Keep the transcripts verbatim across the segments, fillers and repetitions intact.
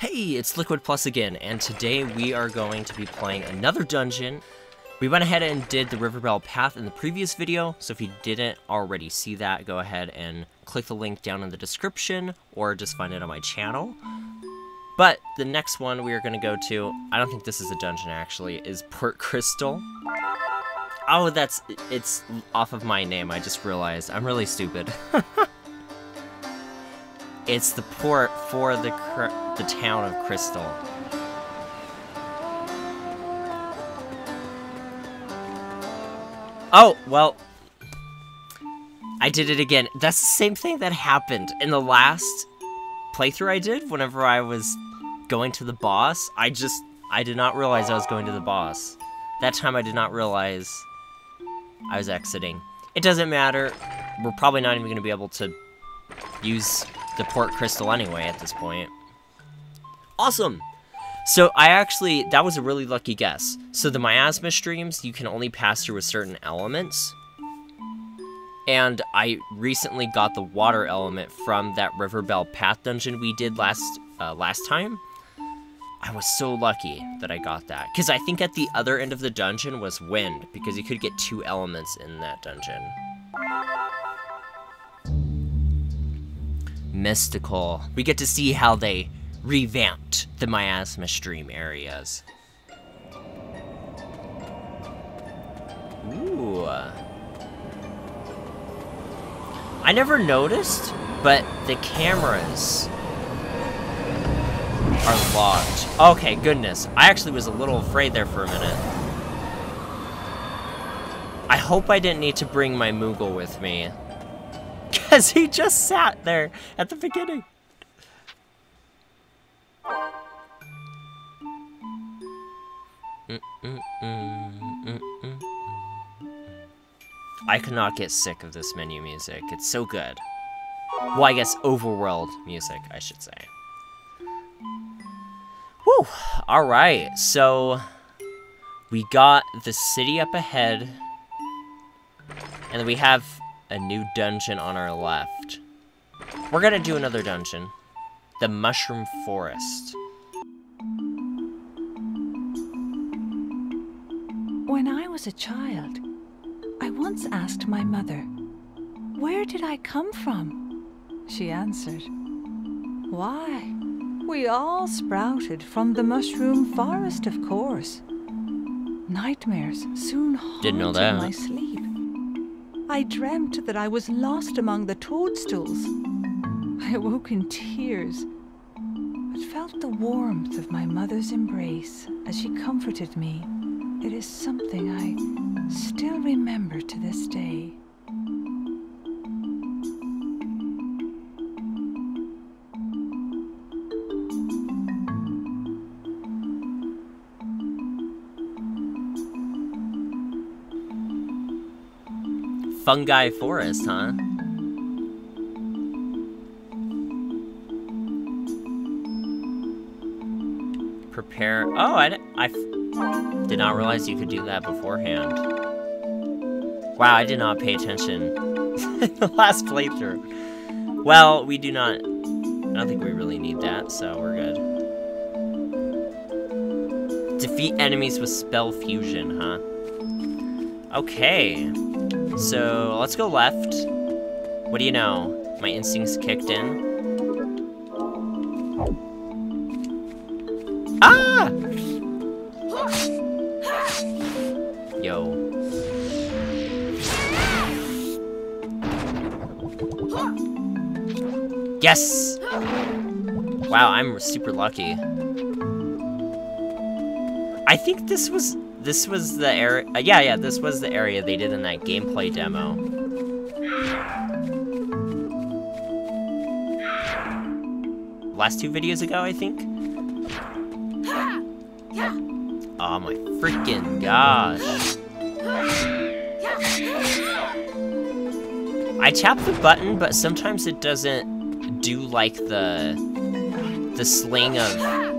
Hey, it's Liquid Plus again, and today we are going to be playing another dungeon. We went ahead and did the Riverbell Path in the previous video, so if you didn't already see that, go ahead and click the link down in the description, or just find it on my channel. But the next one we are going to go to, I don't think this is a dungeon actually, is Port Crystal. Oh, that's, it's off of my name, I just realized. I'm really stupid. It's the port for the cr the town of Crystal. Oh, well, I did it again. That's the same thing that happened in the last playthrough I did whenever I was going to the boss. I just, I did not realize I was going to the boss. That time I did not realize I was exiting. It doesn't matter. We're probably not even going to be able to use the Port Crystal anyway at this point. Awesome! So I actually, that was a really lucky guess. So the miasma streams, you can only pass through with certain elements. And I recently got the water element from that Riverbell Path dungeon we did last, uh, last time. I was so lucky that I got that. Because I think at the other end of the dungeon was wind, because you could get two elements in that dungeon. Mystical. We get to see how they revamped the miasma stream areas. Ooh. I never noticed, but the cameras are locked. Okay, goodness. I actually was a little afraid there for a minute. I hope I didn't need to bring my Moogle with me. Because he just sat there at the beginning. I could not get sick of this menu music. It's so good. Well, I guess overworld music, I should say. Woo! Alright, so we got the city up ahead. And we have a new dungeon on our left. We're gonna do another dungeon. The Mushroom Forest. When I was a child, I once asked my mother, "Where did I come from?" She answered, "Why, we all sprouted from the Mushroom Forest, of course." Nightmares soon haunted my sleep. I dreamt that I was lost among the toadstools. I awoke in tears, but felt the warmth of my mother's embrace as she comforted me. It is something I still remember to this day. Fungi Forest, huh? Prepare. Oh, I, I did not realize you could do that beforehand. Wow, I did not pay attention in the last playthrough. Well, we do not. I don't think we really need that, so we're good. Defeat enemies with Spell Fusion, huh? Okay. So, let's go left. What do you know? My instincts kicked in. Ah! Yo. Yes! Wow, I'm super lucky. I think this was... This was the area, uh, yeah, yeah, this was the area they did in that gameplay demo. Last two videos ago, I think? Oh my freaking gosh. I tap the button, but sometimes it doesn't do like the, the sling of...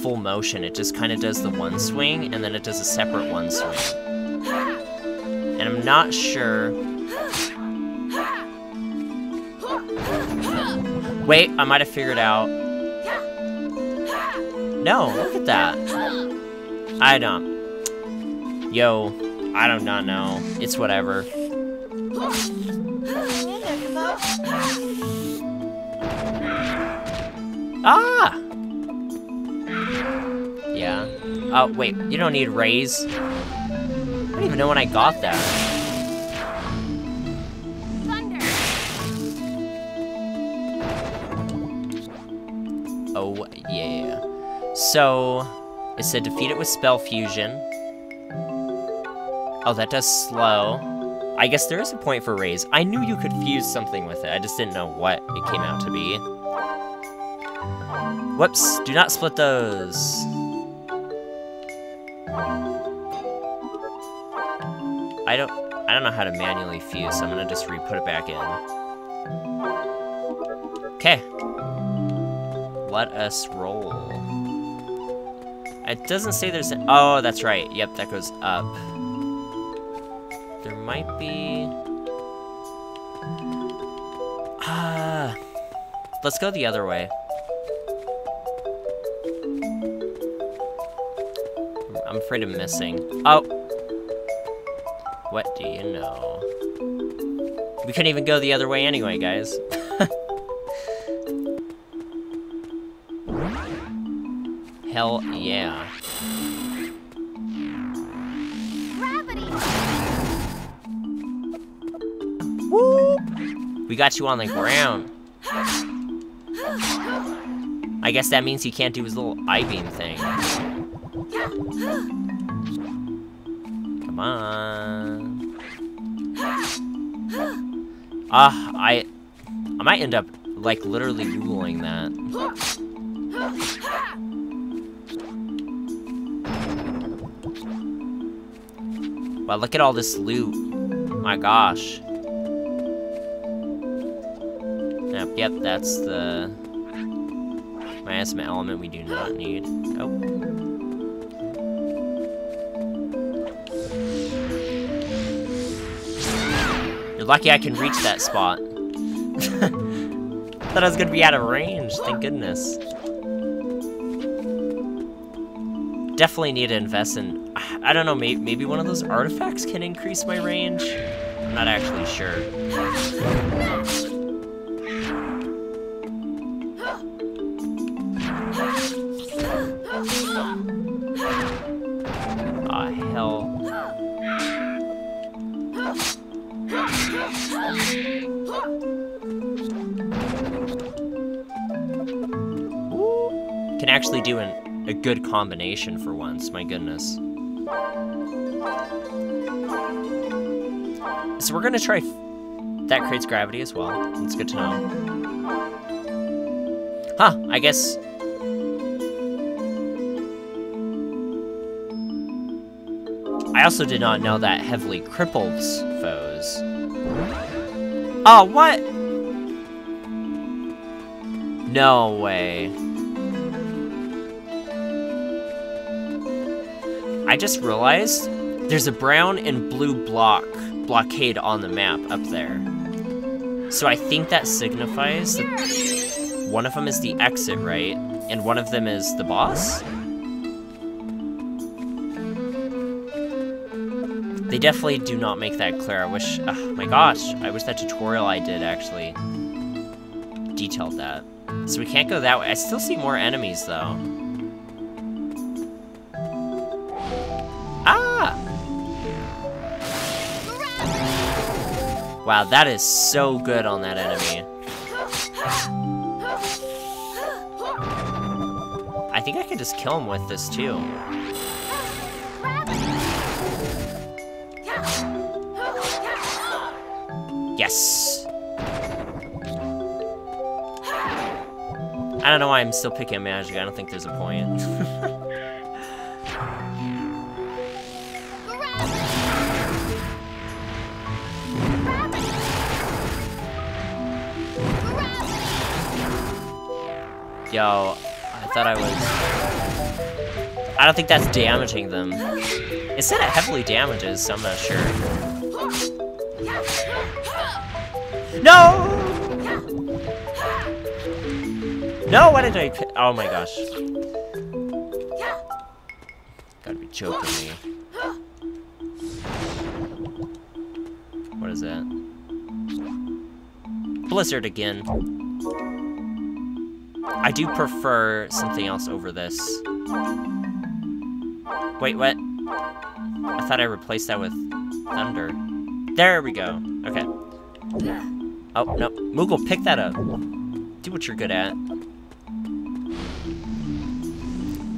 full motion. It just kind of does the one swing and then it does a separate one swing. And I'm not sure Wait, I might have figured out. No, look at that. I don't. Yo, I do not know. It's whatever. Ah! Yeah. Oh, wait, you don't need Raze. I don't even know when I got that. Thunder. Oh, yeah. So, it said defeat it with Spell Fusion. Oh, that does slow. I guess there is a point for Raze. I knew you could fuse something with it, I just didn't know what it came out to be. Whoops, do not split those. I don't, I don't know how to manually fuse, so I'm gonna just re-put it back in. Okay. Let us roll. It doesn't say there's an, oh, that's right. Yep, that goes up. There might be, ah, let's go the other way. I'm afraid of missing. Oh. What do you know? We couldn't even go the other way anyway, guys. Hell yeah. Gravity. Woo! We got you on the ground. I guess that means he can't do his little I-beam thing. Come on. Ah, uh, I... I might end up, like, literally Googling that. Wow, look at all this loot. My gosh. Yep, yep, that's the... miasma element we do not need. Oh. Lucky I can reach that spot. Thought I was gonna be out of range, thank goodness. Definitely need to invest in, I don't know, maybe, maybe one of those artifacts can increase my range? I'm not actually sure. Aw, oh, hell. Can actually do an, a good combination for once, my goodness. So we're gonna try, f that creates gravity as well. It's good to know. Huh, I guess. I also did not know that heavily crippled foes. Oh, what? No way. I just realized there's a brown and blue block blockade on the map up there. So I think that signifies that one of them is the exit, right? And one of them is the boss? They definitely do not make that clear. I wish, oh my gosh, I wish that tutorial I did actually detailed that. So we can't go that way. I still see more enemies though. Ah! Wow, that is so good on that enemy. I think I could just kill him with this too. Yes! I don't know why I'm still picking magic, I don't think there's a point. Yo, I thought I was... I don't think that's damaging them. It said it heavily damages, so I'm not sure. No! No, why did I pick? Oh my gosh. Gotta be joking me. What is that? Blizzard again. I do prefer something else over this. Wait, what? I thought I replaced that with thunder. There we go. Okay. Oh, no. Moogle, pick that up. Do what you're good at.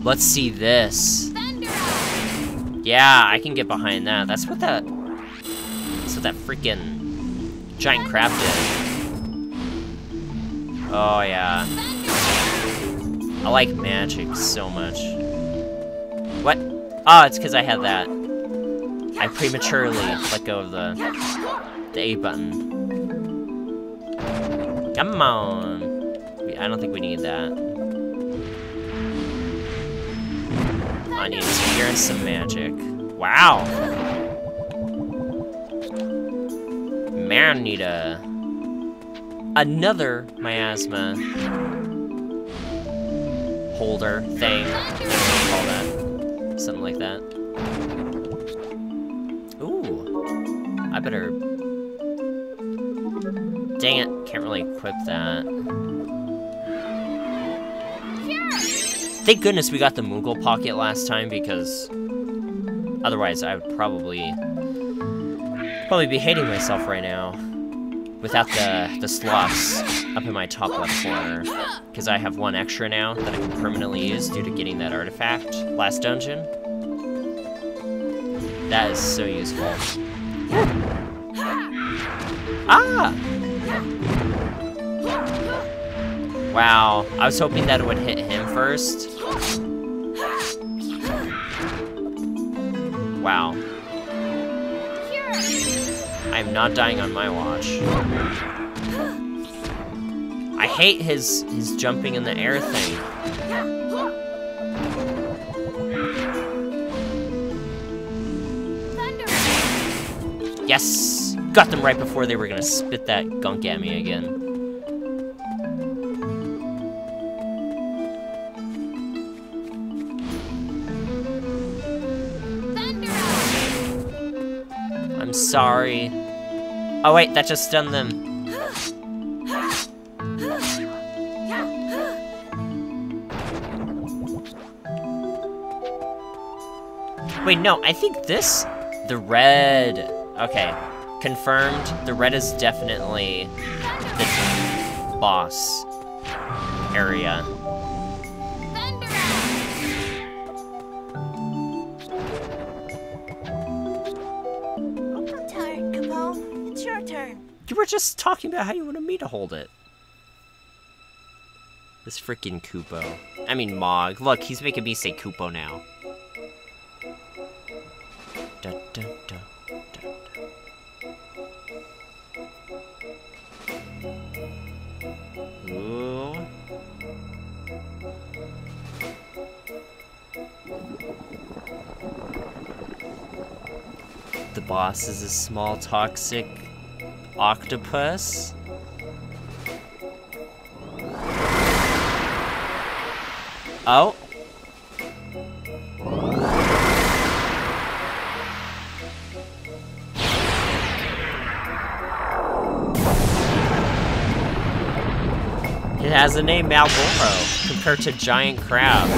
Let's see this. Yeah, I can get behind that. That's what that... That's what that freaking giant crab did. Oh, yeah. I like magic so much. What? Ah, oh, it's because I had that. I prematurely let go of the, the A button. Come on. I don't think we need that. I need to experience some magic. Wow! Man, need a... another miasma... holder thing. Call that. Something like that. Ooh! I better... Dang it, can't really equip that. Thank goodness we got the Moogle Pocket last time, because otherwise I would probably probably be hating myself right now without the, the slots up in my top left corner, because I have one extra now that I can permanently use due to getting that artifact last dungeon. That is so useful. Ah! Wow, I was hoping that it would hit him first. Wow. I'm not dying on my watch. I hate his, his jumping in the air thing. Yes! Got them right before they were gonna spit that gunk at me again. Sorry. Oh wait, that just stunned them. Wait, no, I think this... The red... Okay, confirmed. The red is definitely the boss area. You were just talking about how you wanted me to hold it. This freaking Kupo. I mean, Mog. Look, he's making me say Kupo now. Da, da, da, da, da. Ooh. The boss is a small, toxic... octopus? Oh. It has a name, Malboro, compared to giant crab.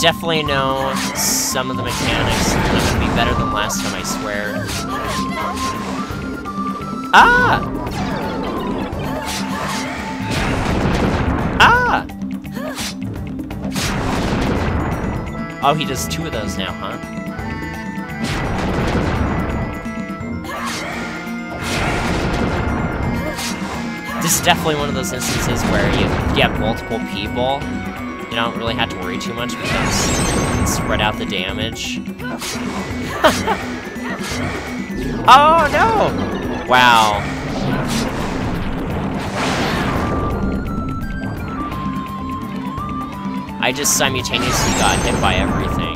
Definitely know some of the mechanics. They would be better than last time, I swear. Ah! Ah! Oh, he does two of those now, huh? This is definitely one of those instances where you, you have multiple people. You don't really have to worry too much because you can spread out the damage. Oh no! Wow. I just simultaneously got hit by everything.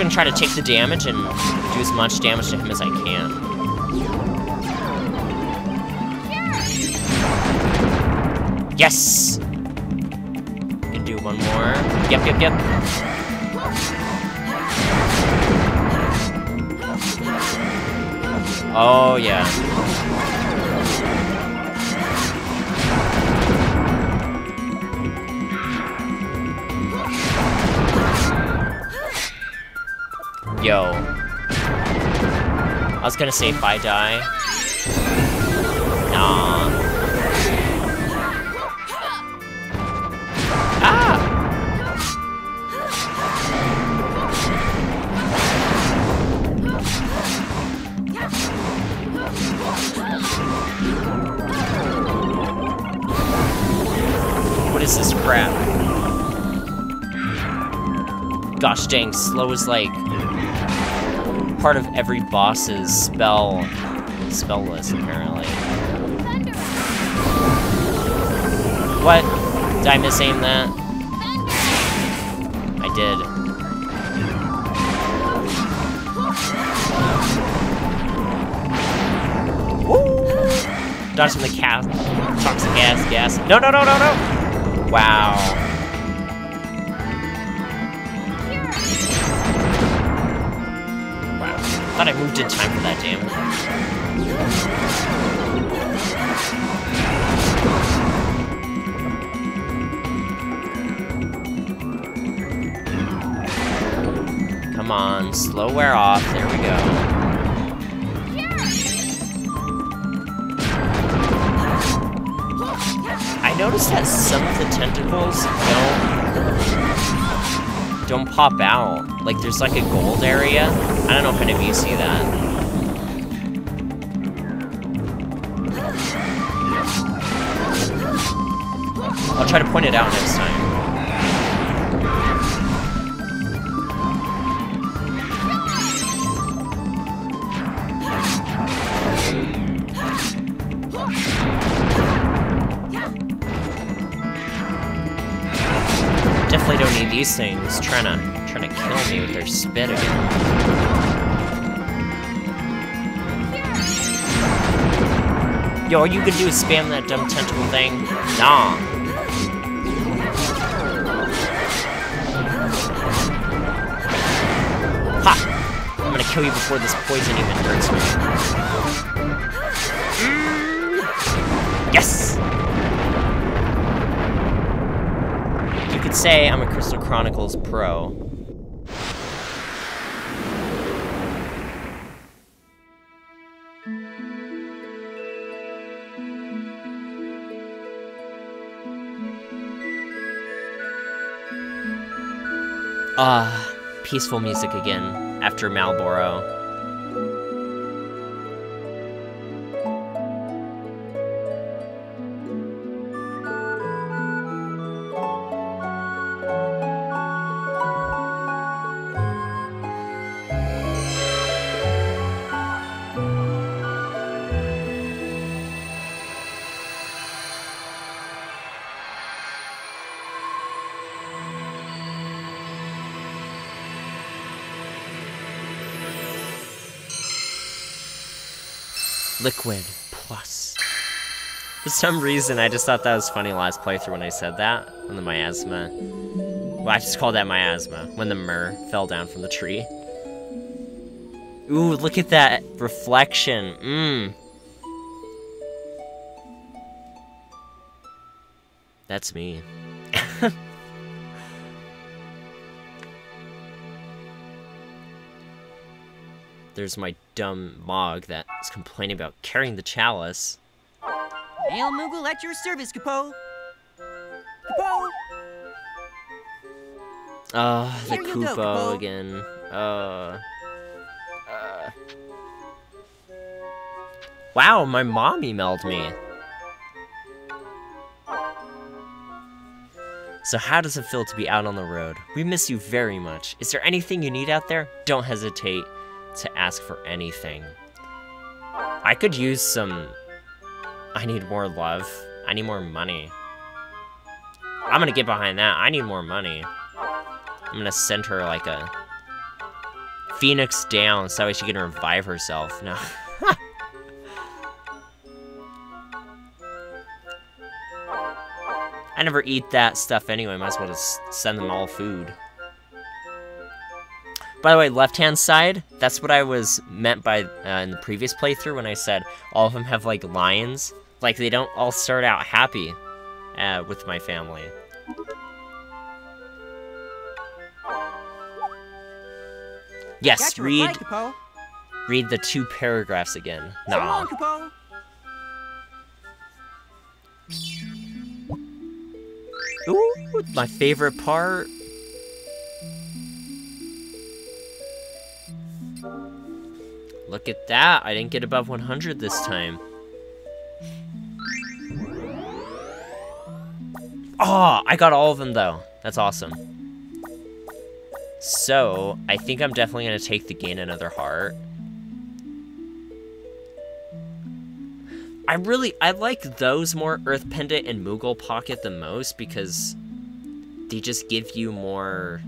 Gonna try to take the damage and do as much damage to him as I can. Yeah. Yes! Can do one more. Yep, yep, yep. Oh, yeah. Yo. I was gonna say if I die. Nah. Ah! What is this crap? Gosh dang, slow is like part of every boss's spell spell list, apparently. Thunder. What? Did I misaim that? Thunder. I did. Woo! Dodge from the gas, toxic gas, gas. No, no, no, no, no! Wow. I thought I moved in time for that damage. Come on, slow wear off. There we go. I noticed that some of the tentacles don't don't pop out. Like, there's like a gold area. I don't know if any of you see that. I'll try to point it out next time. Definitely don't need these things. Trying to Trying to kill me with their spit again. Yo, all you can do is spam that dumb tentacle thing. Nah. Ha! I'm gonna kill you before this poison even hurts me. Mm. Yes! You could say I'm a Crystal Chronicles pro. Ah, peaceful music again, after Malboro. Liquid Plus. For some reason, I just thought that was funny last playthrough when I said that. When the miasma... Well, I just called that miasma. When the myrrh fell down from the tree. Ooh, look at that reflection. Mmm. That's me. There's my dumb Mog that's complaining about carrying the chalice. Hail Moogle at your service, Kupo! Kupo! Uh, the Kupo, Kupo again. Uh, uh. Wow, my mom emailed me. So how does it feel to be out on the road? We miss you very much. Is there anything you need out there? Don't hesitate to ask for anything. I could use some... I need more love. I need more money. I'm gonna get behind that. I need more money. I'm gonna send her like a... Phoenix down, so that way she can revive herself. No. I never eat that stuff anyway, might as well just send them all food. By the way, left-hand side, that's what I was meant by uh, in the previous playthrough when I said all of them have, like, lions. Like, they don't all start out happy uh, with my family. Yes, read, reply, read the two paragraphs again. Nah. No. Ooh, my favorite part. Look at that, I didn't get above one hundred this time. Oh, I got all of them though. That's awesome. So, I think I'm definitely gonna take the gain another heart. I really, I like those more, Earth Pendant and Moogle Pocket, the most because they just give you more,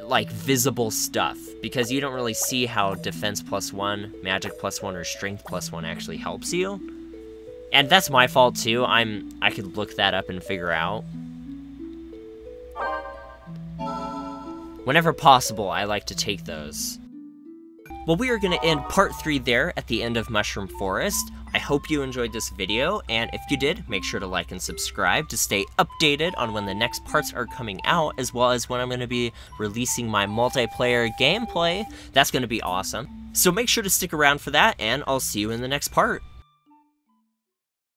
like, visible stuff. Because you don't really see how defense plus one, magic plus one, or strength plus one actually helps you. And that's my fault too, I'm, I could look that up and figure out. Whenever possible, I like to take those. Well, we are going to end part three there at the end of Mushroom Forest. I hope you enjoyed this video, and if you did, make sure to like and subscribe to stay updated on when the next parts are coming out, as well as when I'm going to be releasing my multiplayer gameplay. That's going to be awesome. So make sure to stick around for that, and I'll see you in the next part.